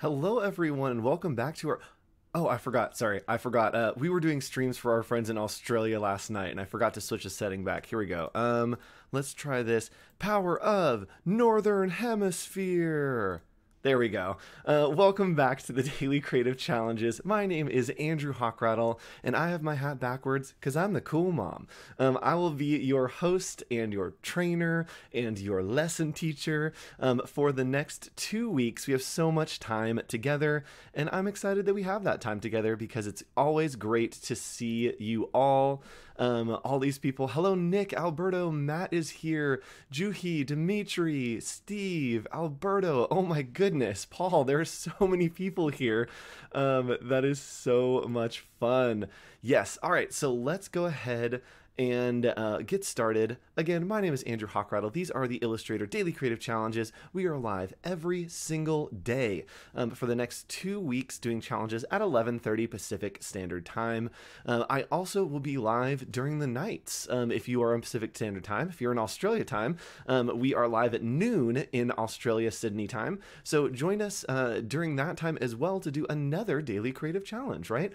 Hello everyone and welcome back to our, oh, I forgot, sorry, I forgot. We were doing streams for our friends in Australia last night and I forgot to switch the setting back. Here we go. Let's try this. Power of Northern Hemisphere. There we go. Welcome back to the Daily Creative Challenges. My name is Andrew Hockraddle and I have my hat backwards because I'm the cool mom. I will be your host and your trainer and your lesson teacher for the next 2 weeks. We have so much time together and I'm excited that we have that time together because it's always great to see you all these people. Hello, Nick, Alberto, Matt is here, Juhi, Dimitri, Steve, Alberto, oh my goodness, Paul, there are so many people here. That is so much fun. Yes, all right, so let's go ahead and get started. Again, my name is Andrew Hockraddle. These are the Illustrator Daily Creative Challenges. We are live every single day for the next 2 weeks doing challenges at 11:30 Pacific Standard Time. I also will be live during the nights if you are on Pacific Standard Time. If you're in Australia time, we are live at noon in Australia, Sydney time. So join us during that time as well to do another Daily Creative Challenge, right?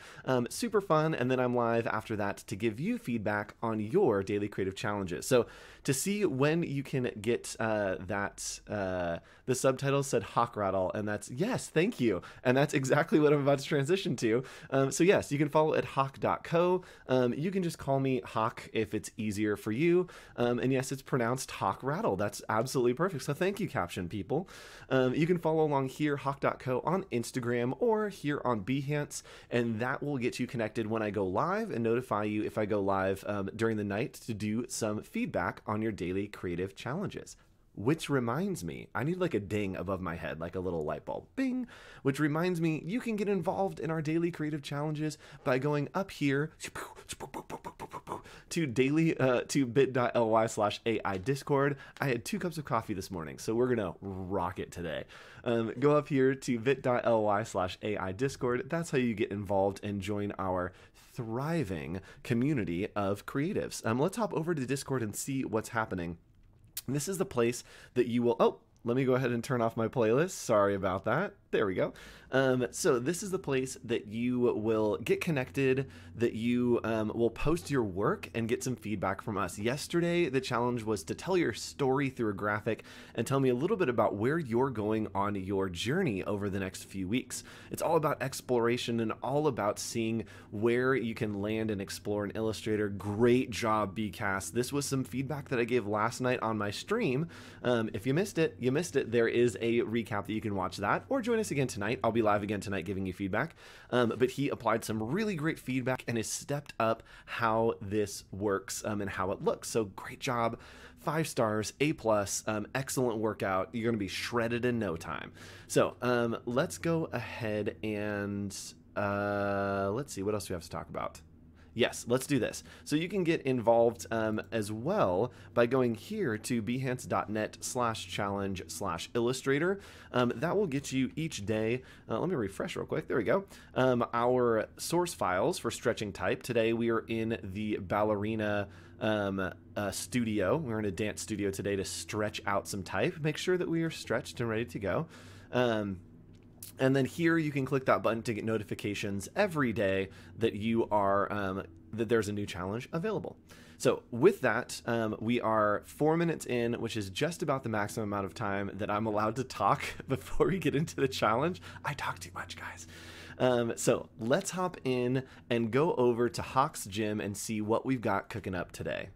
Super fun, and then I'm live after that to give you feedback on your daily creative challenges. So to see when you can get the subtitle said Hockraddle, and that's, yes, thank you. And that's exactly what I'm about to transition to. So yes, you can follow at hawk.co. You can just call me Hawk if it's easier for you. And yes, it's pronounced Hockraddle. That's absolutely perfect. So thank you, caption people. You can follow along here, hawk.co on Instagram or here on Behance, and that will get you connected when I go live and notify you if I go live during the night to do some feedback on your daily creative challenges. Which reminds me, I need like a ding above my head, like a little light bulb, bing, which reminds me you can get involved in our daily creative challenges by going up here to bit.ly/AI Discord. I had 2 cups of coffee this morning, so we're gonna rock it today. Go up here to bit.ly/AI Discord. That's how you get involved and join our thriving community of creatives. Let's hop over to Discord and see what's happening. This is the place that you will, oh, let me go ahead and turn off my playlist. Sorry about that. There we go. So this is the place that you will get connected, that you will post your work and get some feedback from us. Yesterday, the challenge was to tell your story through a graphic and tell me a little bit about where you're going on your journey over the next few weeks. It's all about exploration and all about seeing where you can land and explore in Illustrator. Great job, BCast. This was some feedback that I gave last night on my stream. If you missed it, you missed it. There is a recap that you can watch that, or join us again tonight. I'll be live again tonight giving you feedback. But he applied some really great feedback and has stepped up how this works and how it looks. So great job. 5 stars, A+, excellent workout. You're going to be shredded in no time. So let's go ahead and let's see what else we have to talk about. Yes, let's do this. So you can get involved as well by going here to behance.net/challenge/illustrator. That will get you each day. Let me refresh real quick. There we go. Our source files for stretching type. Today we are in the ballerina studio. We're in a dance studio today to stretch out some type. Make sure that we are stretched and ready to go. And then here you can click that button to get notifications every day that you are that there's a new challenge available. So with that, we are 4 minutes in, which is just about the maximum amount of time that I'm allowed to talk before we get into the challenge. I talk too much, guys. So let's hop in and go over to Hawk's Gym and see what we've got cooking up today.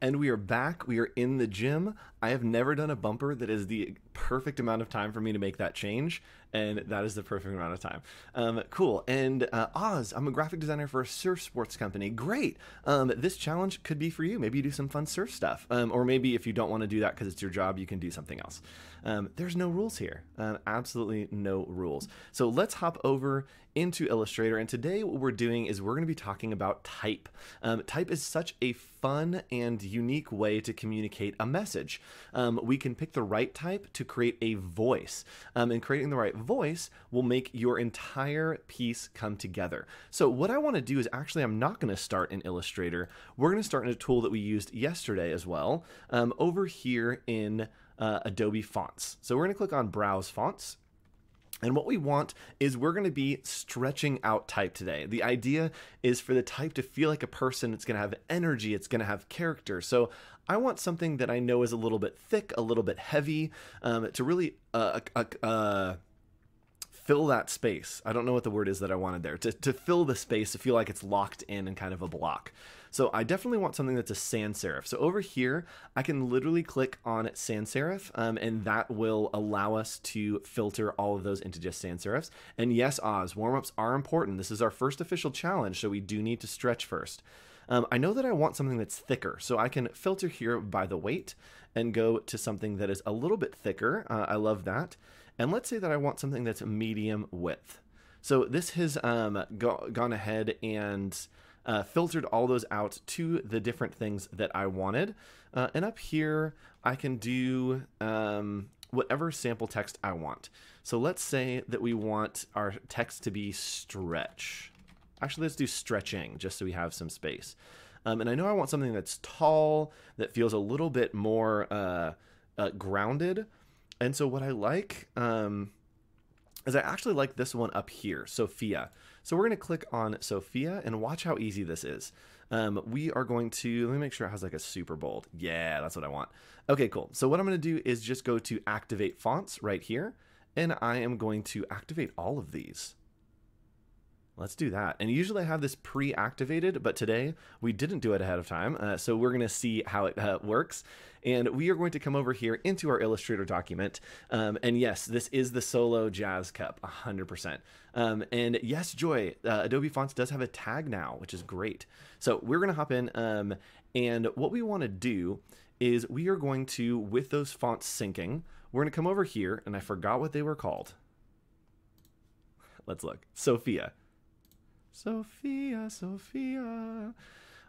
And we are back. We are in the gym. I have never done a bumper that is the perfect amount of time for me to make that change, and that is the perfect amount of time. Cool. And Oz, I'm a graphic designer for a surf sports company. Great. This challenge could be for you. Maybe you do some fun surf stuff, or maybe if you don't want to do that because it's your job, you can do something else. There's no rules here. Absolutely no rules. So let's hop over into Illustrator. And today what we're doing is we're going to be talking about type. Type is such a fun and unique way to communicate a message. We can pick the right type to create a voice, and creating the right voice will make your entire piece come together. So what I want to do is actually, I'm not going to start in Illustrator. We're going to start in a tool that we used yesterday as well, over here in Adobe Fonts. So we're going to click on Browse Fonts. And what we want is we're going to be stretching out type today. The idea is for the type to feel like a person. It's going to have energy. It's going to have character. So I want something that I know is a little bit thick, a little bit heavy, to really fill that space. I don't know what the word is that I wanted there. To fill the space, to feel like it's locked in and kind of a block. So I definitely want something that's a sans serif. So over here, I can literally click on sans serif, and that will allow us to filter all of those into just sans serifs. And yes, Oz, warm-ups are important. This is our first official challenge, so we do need to stretch first. I know that I want something that's thicker, so I can filter here by the weight and go to something that is a little bit thicker. I love that. And let's say that I want something that's medium width. So this has gone ahead and filtered all those out to the different things that I wanted. And up here, I can do whatever sample text I want. So let's say that we want our text to be stretch. Actually, let's do stretching just so we have some space. And I know I want something that's tall, that feels a little bit more grounded. And so what I like is I actually like this one up here, Sophia. So we're going to click on Sophia and watch how easy this is. We are going to, let me make sure it has like a super bold. Yeah, that's what I want. Okay, cool. So what I'm going to do is just go to activate fonts right here. And I am going to activate all of these. Let's do that. And usually I have this pre-activated, but today we didn't do it ahead of time. So we're going to see how it works. And we are going to come over here into our Illustrator document. And yes, this is the Solo Jazz Cup, 100%. And yes, Joy, Adobe Fonts does have a tag now, which is great. So we're going to hop in. And what we want to do is we are going to, with those fonts syncing, we're going to come over here. And I forgot what they were called. Let's look. Sophia. Sophia, Sophia.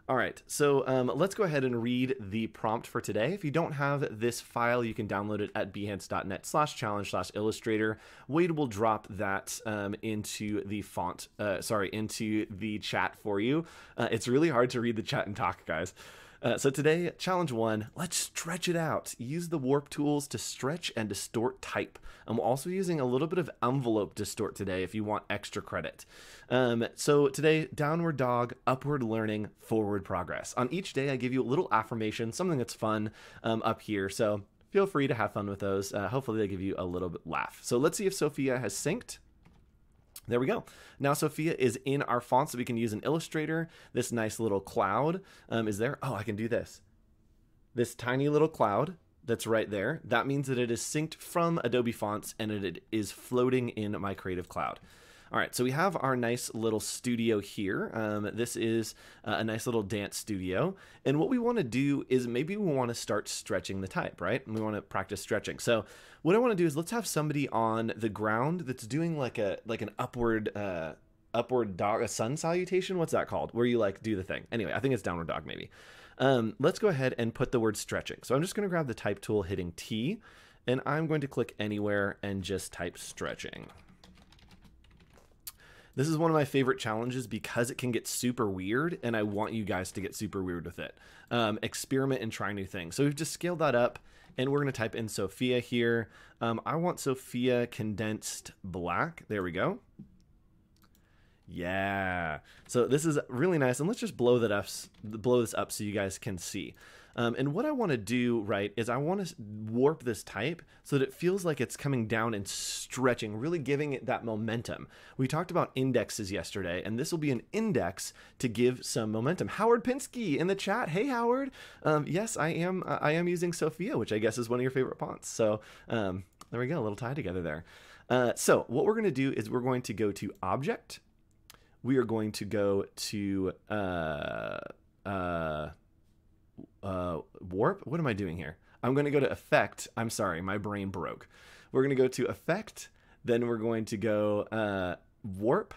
All right, so let's go ahead and read the prompt for today. If you don't have this file, you can download it at behance.net/challenge/illustrator. Wade will drop that into the font, into the chat for you. It's really hard to read the chat and talk, guys. So today, challenge one, let's stretch it out. Use the warp tools to stretch and distort type. I'm also using a little bit of envelope distort today if you want extra credit. So today, downward dog, upward learning, forward progress. On each day, I give you a little affirmation, something that's fun up here. So feel free to have fun with those. Hopefully they give you a little bit laugh. So let's see if Sophia has synced. There we go. Now Sophia is in our fonts that we can use in Illustrator. This nice little cloud is there. Oh, I can do this. This tiny little cloud that's right there. That means that it is synced from Adobe Fonts and it is floating in my Creative Cloud. All right, so we have our nice little studio here. This is a nice little dance studio. And what we wanna do is maybe we wanna start stretching the type, right? And we wanna practice stretching. So what I wanna do is let's have somebody on the ground that's doing like an upward, a sun salutation. What's that called? Where you like do the thing. Anyway, I think it's downward dog maybe. Let's go ahead and put the word stretching. So I'm just gonna grab the type tool hitting T and I'm going to click anywhere and just type stretching. This is one of my favorite challenges because it can get super weird and I want you guys to get super weird with it. Experiment and try new things. So we've just scaled that up and we're gonna type in Sophia here. I want Sophia condensed black. There we go. Yeah. So this is really nice. And let's just blow this up so you guys can see. And what I want to do, right, is I want to warp this type so that it feels like it's coming down and stretching, really giving it that momentum. We talked about indexes yesterday, and this will be an index to give some momentum. Howard Pinsky in the chat. Hey, Howard. Yes, I am using Sophia, which I guess is one of your favorite fonts. So There we go, a little tie together there. So what we're going to do is we're going to go to Object. We are going to go to Warp. What am I doing here? I'm going to go to Effect. I'm sorry, my brain broke. We're going to go to Effect. Then we're going to go Warp.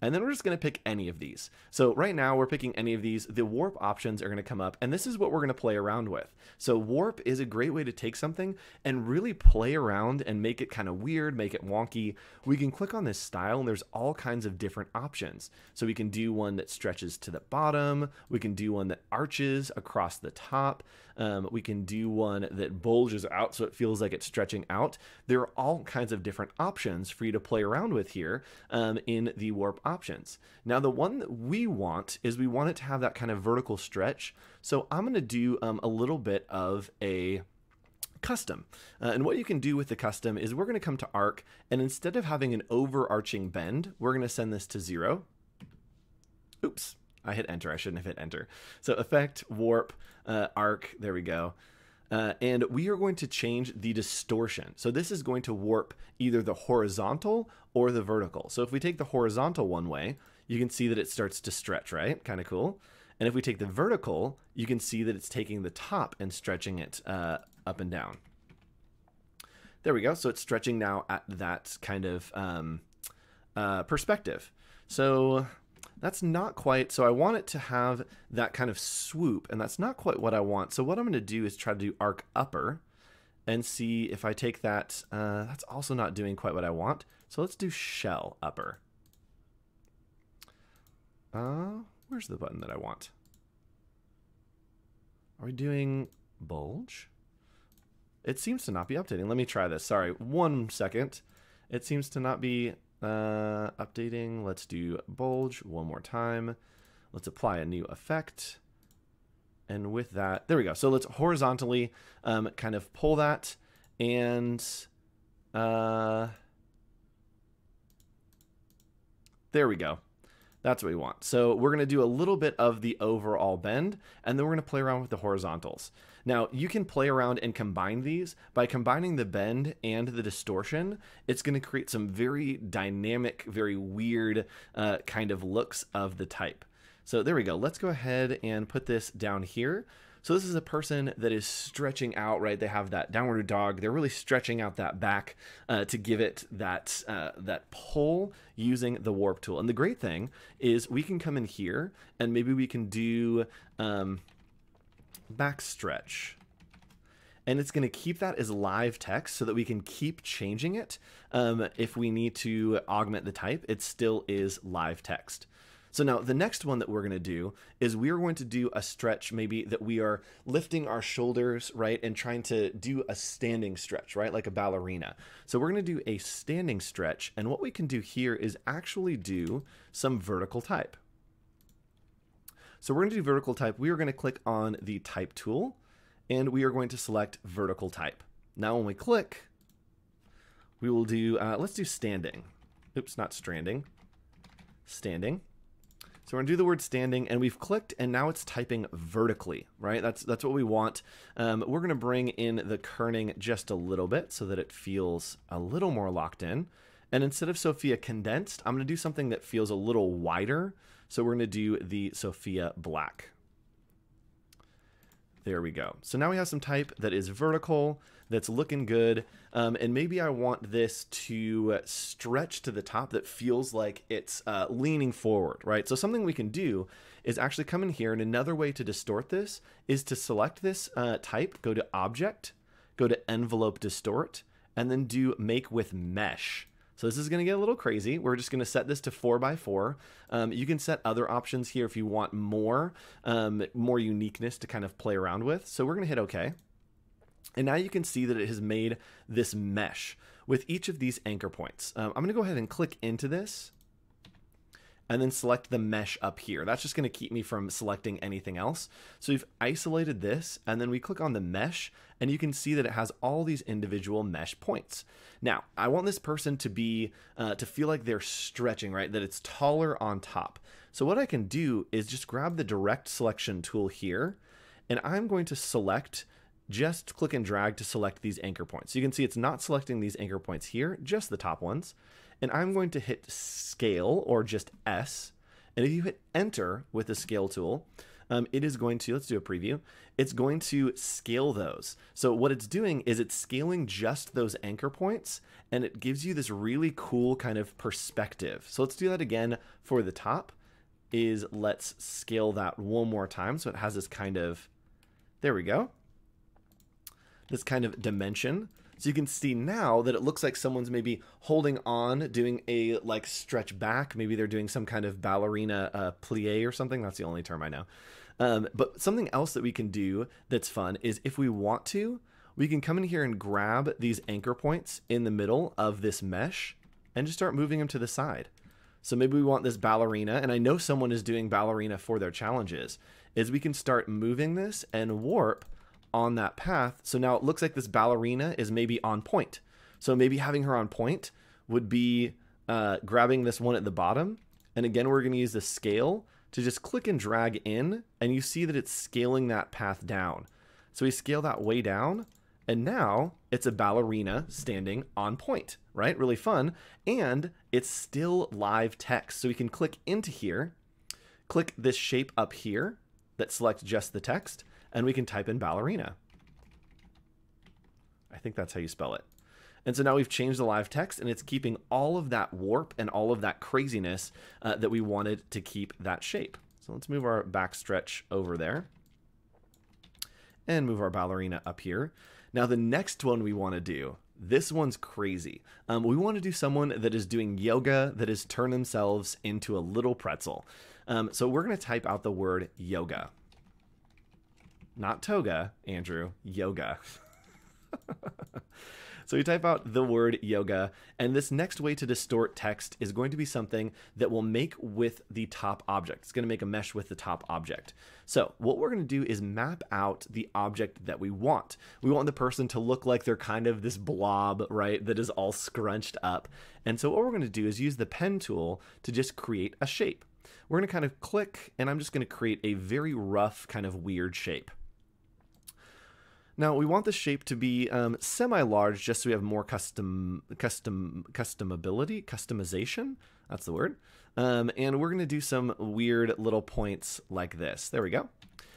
And then we're just going to pick any of these. So right now we're picking any of these. The warp options are going to come up, and this is what we're going to play around with. So warp is a great way to take something and really play around and make it kind of weird, make it wonky. We can click on this style and there's all kinds of different options. So we can do one that stretches to the bottom. We can do one that arches across the top. We can do one that bulges out so it feels like it's stretching out. There are all kinds of different options for you to play around with here in the warp options. Now the one that we want is we want it to have that kind of vertical stretch. So I'm going to do a little bit of a custom. And what you can do with the custom is we're going to come to arc, and instead of having an overarching bend, we're going to send this to 0. Oops, I hit enter. I shouldn't have hit enter. So effect, warp, arc, there we go. And we are going to change the distortion. So this is going to warp either the horizontal or the vertical. So if we take the horizontal one way, you can see that it starts to stretch, right? Kind of cool. And if we take the vertical, you can see that it's taking the top and stretching it up and down. There we go. So it's stretching now at that kind of perspective. So that's not quite, so I want it to have that kind of swoop, and that's not quite what I want. So what I'm going to do is try to do arc upper and see if I take that. That's also not doing quite what I want. So let's do shell upper. Where's the button that I want? Are we doing bulge? It seems to not be updating. Let me try this. Sorry, 1 second. It seems to not be updating. Let's do bulge one more time. Let's apply a new effect. And with that, there we go. So let's horizontally kind of pull that. And there we go. That's what we want. So we're going to do a little bit of the overall bend, and then we're going to play around with the horizontals. Now you can play around and combine these. By combining the bend and the distortion, it's going to create some very dynamic, very weird kind of looks of the type. So there we go. Let's go ahead and put this down here. So this is a person that is stretching out, right? They have that downward dog. They're really stretching out that back to give it that, that pull using the warp tool. And the great thing is we can come in here and maybe we can do back stretch. And it's going to keep that as live text so that we can keep changing it. If we need to augment the type, it still is live text. So now the next one that we're going to do is we are going to do a stretch, maybe that we are lifting our shoulders, right, and trying to do a standing stretch, right, like a ballerina. So we're going to do a standing stretch, and what we can do here is actually do some vertical type. So we're going to do vertical type. We are going to click on the type tool, and we are going to select vertical type. Now when we click, we will do, let's do standing. Oops, not stranding, standing. So we're gonna do the word standing, and we've clicked, and now it's typing vertically, right? That's what we want. We're gonna bring in the kerning just a little bit so that it feels a little more locked in. And instead of Sophia condensed, I'm gonna do something that feels a little wider. So we're gonna do the Sophia black. There we go. So now we have some type that is vertical, that's looking good. And maybe I want this to stretch to the top that feels like it's leaning forward, right? So something we can do is actually come in here, and another way to distort this is to select this type, go to Object, go to Envelope Distort, and then do Make with Mesh. So this is going to get a little crazy. We're just going to set this to 4x4. You can set other options here if you want more, more uniqueness to kind of play around with. So we're going to hit OK. And now you can see that it has made this mesh with each of these anchor points. I'm going to go ahead and click into this and then select the mesh up here. That's just going to keep me from selecting anything else. So we've isolated this, and then we click on the mesh, and you can see that it has all these individual mesh points. Now, I want this person to be, to feel like they're stretching, right? That it's taller on top. So what I can do is just grab the direct selection tool here, and I'm going to select just click and drag to select these anchor points. So you can see it's not selecting these anchor points here, just the top ones. And I'm going to hit scale or just S. And if you hit enter with the scale tool, it is going to, let's do a preview. It's going to scale those. So what it's doing is it's scaling just those anchor points, and it gives you this really cool kind of perspective. So let's do that again for the top is let's scale that one more time. So it has this kind of, there we go, this kind of dimension. So you can see now that it looks like someone's maybe holding on, doing a like stretch back. Maybe they're doing some kind of ballerina plie or something. That's the only term I know. But something else that we can do that's fun is if we want to, we can come in here and grab these anchor points in the middle of this mesh and just start moving them to the side. So maybe we want this ballerina, and I know someone is doing ballerina for their challenges, is we can start moving this and warp on that path. So now it looks like this ballerina is maybe on point. So maybe having her on point would be grabbing this one at the bottom. And again, we're going to use the scale to just click and drag in. And you see that it's scaling that path down. So we scale that way down. And now it's a ballerina standing on point, right? Really fun. And it's still live text. So we can click into here, click this shape up here that selects just the text. And we can type in ballerina. I think that's how you spell it. And so now we've changed the live text, and it's keeping all of that warp and all of that craziness that we wanted to keep that shape. So let's move our backstretch over there and move our ballerina up here. Now the next one we want to do, this one's crazy. We want to do someone that is doing yoga that has turned themselves into a little pretzel. So we're going to type out the word yoga. Not toga, Andrew, yoga. So you type out the word yoga, and this next way to distort text is going to be something that will make with the top object. It's going to make a mesh with the top object. So what we're going to do is map out the object that we want. We want the person to look like they're kind of this blob, right, that is all scrunched up. And so what we're going to do is use the pen tool to just create a shape. We're going to kind of click, and I'm just going to create a very rough kind of weird shape. Now we want the shape to be semi-large just so we have more customization. That's the word. And we're going to do some weird little points like this. There we go.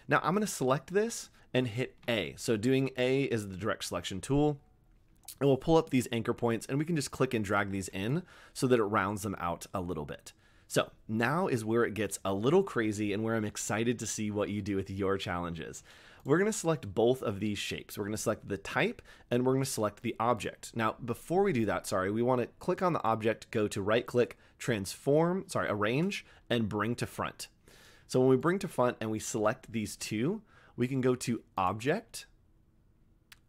Now I'm going to select this and hit A. So doing A is the direct selection tool. And we'll pull up these anchor points, and we can just click and drag these in so that it rounds them out a little bit. So now is where it gets a little crazy and where I'm excited to see what you do with your challenges. We're going to select both of these shapes. We're going to select the type, and we're going to select the object. Now, before we do that, sorry, we want to click on the object, go to right click, transform, sorry, arrange, and bring to front. So when we bring to front and we select these two, we can go to object,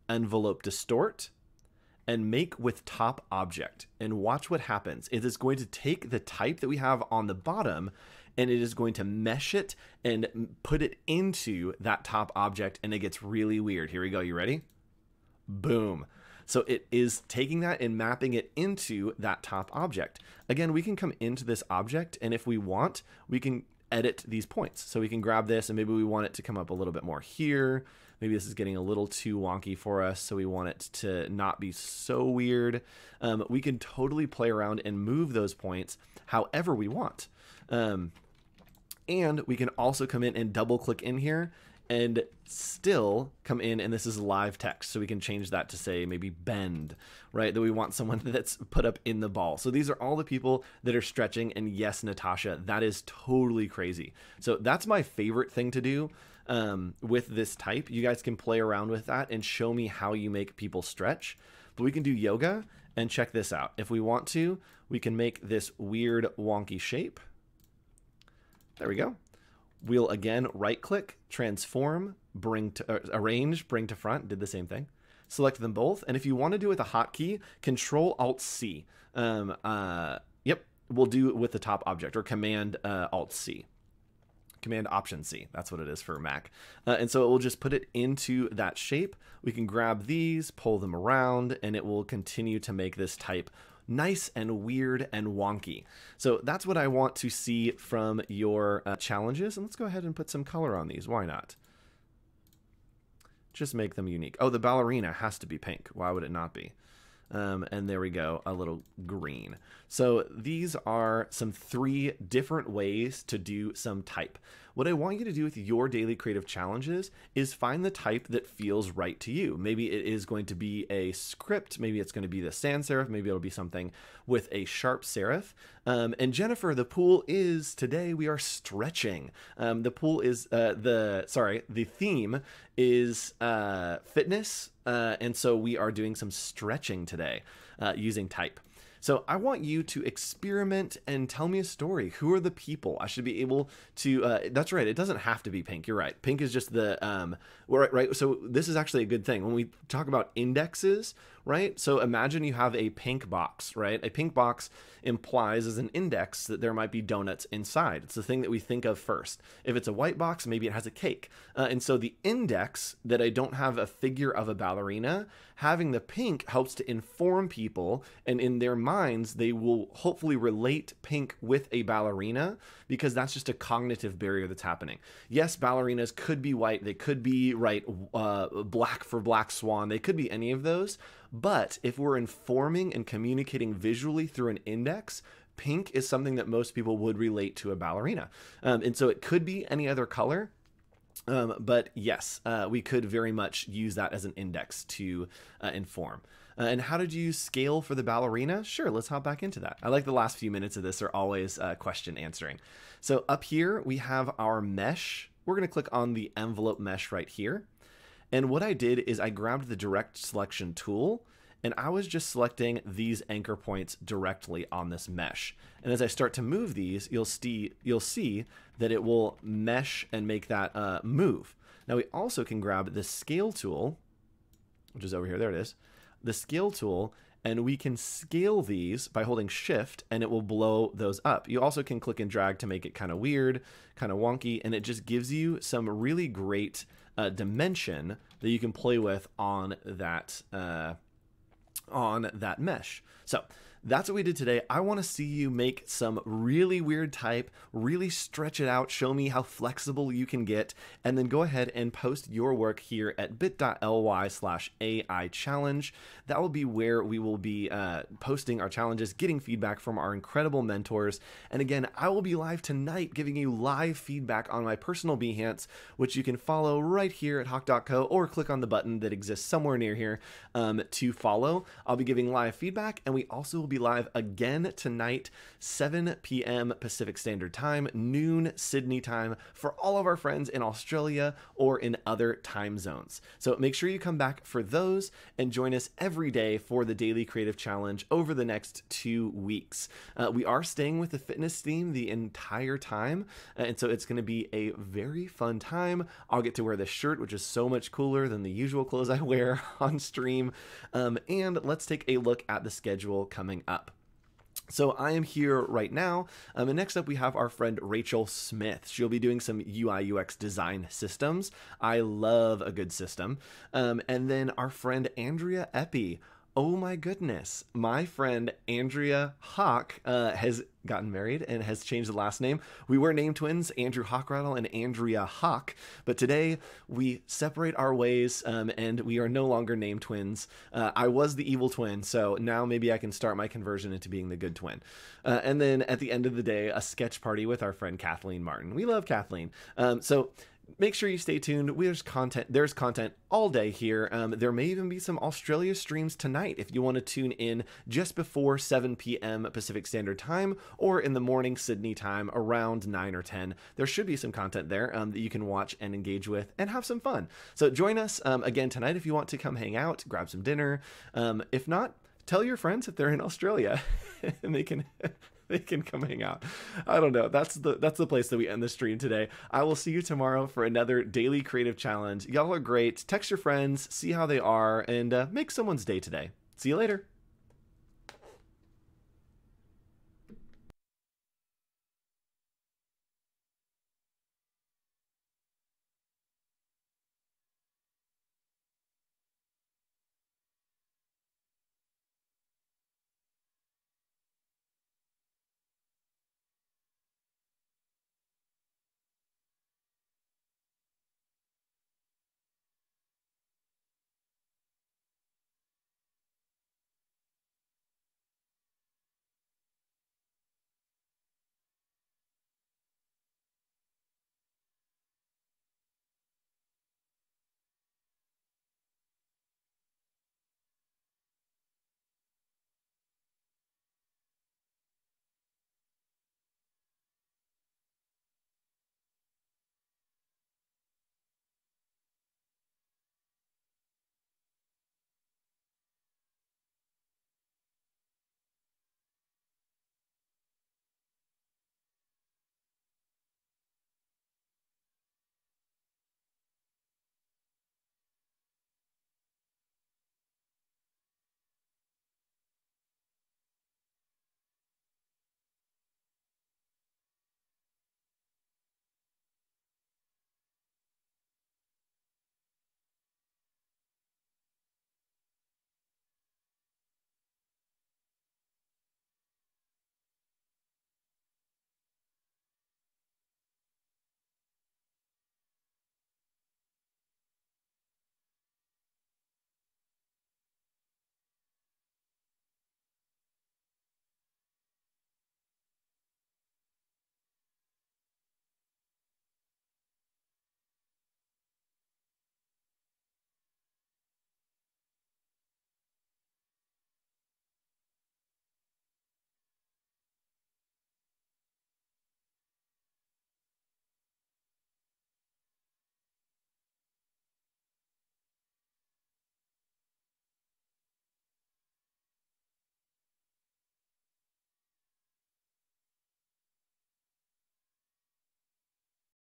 envelope distort, and make with top object, and watch what happens. It is going to take the type that we have on the bottom, and it is going to mesh it and put it into that top object, and it gets really weird. Here we go, you ready? Boom. So it is taking that and mapping it into that top object. Again, we can come into this object, and if we want, we can edit these points. So we can grab this, and maybe we want it to come up a little bit more here. Maybe this is getting a little too wonky for us, so we want it to not be so weird. We can totally play around and move those points however we want. And we can also come in and double click in here and still come in, and this is live text. So we can change that to say maybe bend, right? That we want someone that's put up in the ball. So these are all the people that are stretching. And yes, Natasha, that is totally crazy. So that's my favorite thing to do. With this type, you guys can play around with that and show me how you make people stretch. But we can do yoga, and check this out. If we want to, we can make this weird wonky shape. There we go. We'll again right click, transform, bring to arrange, bring to front, did the same thing. Select them both, and if you want to do it with a hotkey, Control Alt C. Yep, we'll do it with the top object, or Command Alt C. Command Option C, that's what it is for Mac. And so it will just put it into that shape. We can grab these, pull them around, and it will continue to make this type nice and weird and wonky. So that's what I want to see from your challenges. And let's go ahead and put some color on these. Why not? Just make them unique. Oh, the ballerina has to be pink. Why would it not be? And there we go, a little green. So these are some 3 different ways to do some type. What I want you to do with your daily creative challenges is find the type that feels right to you. Maybe it is going to be a script. Maybe it's going to be the sans serif. Maybe it'll be something with a sharp serif. And Jennifer, the pool is today we are stretching. The pool is the theme is fitness. And so we are doing some stretching today using type. So I want you to experiment and tell me a story. Who are the people? I should be able to, that's right. It doesn't have to be pink. You're right. Pink is just the, right. So this is actually a good thing. When we talk about indexes, right? So imagine you have a pink box, right? A pink box implies as an index that there might be donuts inside. It's the thing that we think of first. If it's a white box, maybe it has a cake. And so the index that I don't have a figure of a ballerina, having the pink helps to inform people, and in their minds, they will hopefully relate pink with a ballerina, because that's just a cognitive barrier that's happening. Yes, ballerinas could be white. They could be black for black swan. They could be any of those. But if we're informing and communicating visually through an index, pink is something that most people would relate to a ballerina. And so it could be any other color. But yes, we could very much use that as an index to inform. And how did you scale for the ballerina? Sure, let's hop back into that. I like the last few minutes of this are always question answering. So up here, we have our mesh. We're going to click on the envelope mesh right here. And what I did is I grabbed the direct selection tool, and I was just selecting these anchor points directly on this mesh. And as I start to move these, you'll see that it will mesh and make that move. Now we also can grab the scale tool, which is over here. There it is. The scale tool, and we can scale these by holding shift, and it will blow those up. You also can click and drag to make it kind of weird, kind of wonky, and it just gives you some really great dimension that you can play with on that mesh. So that's what we did today. I want to see you make some really weird type, really stretch it out, show me how flexible you can get, and then go ahead and post your work here at bit.ly/AI challenge. That will be where we will be posting our challenges, getting feedback from our incredible mentors. And again, I will be live tonight giving you live feedback on my personal Behance, which you can follow right here at hawk.co, or click on the button that exists somewhere near here to follow. I'll be giving live feedback, and we also will be live again tonight, 7 p.m. Pacific Standard Time, noon Sydney time, for all of our friends in Australia or in other time zones. So make sure you come back for those and join us every day for the Daily Creative Challenge over the next 2 weeks. We are staying with the fitness theme the entire time, and so it's going to be a very fun time. I'll get to wear this shirt, which is so much cooler than the usual clothes I wear on stream, and let's take a look at the schedule coming up. So I am here right now, and next up we have our friend Rachel Smith. She'll be doing some UI UX design systems. I love a good system. And then our friend Andrea Epi. Oh my goodness, my friend Andrea Hawk has gotten married and has changed the last name. We were named twins, Andrew Hockraddle and Andrea Hawk, but today we separate our ways and we are no longer named twins. I was the evil twin, so now maybe I can start my conversion into being the good twin. And then at the end of the day, a sketch party with our friend Kathleen Martin. We love Kathleen. So make sure you stay tuned. There's content all day here. There may even be some Australia streams tonight if you want to tune in just before 7 p.m. Pacific Standard Time, or in the morning Sydney time around 9 or 10. There should be some content there that you can watch and engage with and have some fun. So join us again tonight if you want to come hang out, grab some dinner. If not, tell your friends if they're in Australia and they can... They can come hang out. I don't know. That's the place that we end the stream today. I will see you tomorrow for another Daily Creative Challenge. Y'all are great. Text your friends, see how they are, and make someone's day today. See you later.